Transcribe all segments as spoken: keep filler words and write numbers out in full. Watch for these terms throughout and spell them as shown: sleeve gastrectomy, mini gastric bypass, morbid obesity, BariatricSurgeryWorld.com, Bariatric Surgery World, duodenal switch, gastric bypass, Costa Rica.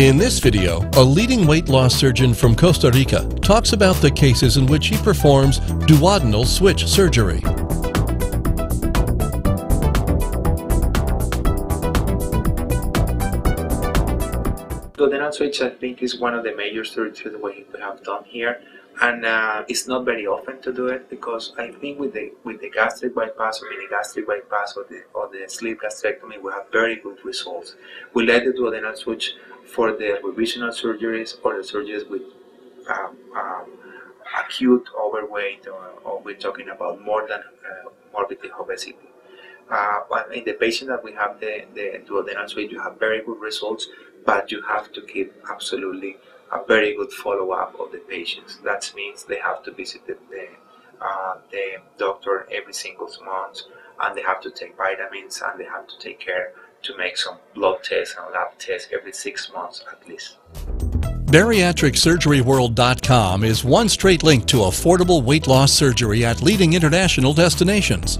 In this video, a leading weight loss surgeon from Costa Rica talks about the cases in which he performs duodenal switch surgery. Duodenal switch, I think, is one of the major surgeries we have done here, and uh, it's not very often to do it because I think with the with the gastric bypass or mini gastric bypass or the or the sleeve gastrectomy, we have very good results. We let the duodenal switch for the revisional surgeries or the surgeries with um, um, acute overweight, or, or we're talking about more than uh, morbid obesity. Uh, in the patient that we have the, the duodenal switch, you have very good results, but you have to keep absolutely a very good follow-up of the patients. That means they have to visit the, the, uh, the doctor every single month, and they have to take vitamins, and they have to take care to make some blood tests and lab tests every six months at least. Bariatric Surgery World dot com is one straight link to affordable weight loss surgery at leading international destinations.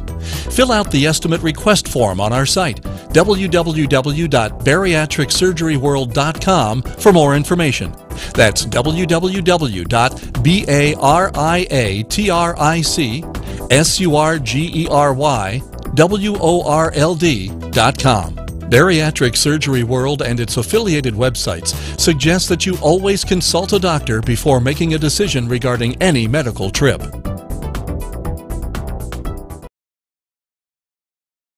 Fill out the estimate request form on our site, w w w dot bariatric surgery world dot com, for more information. That's w w w dot bariatric surgery world dot com. Bariatric Surgery World and its affiliated websites suggest that you always consult a doctor before making a decision regarding any medical trip.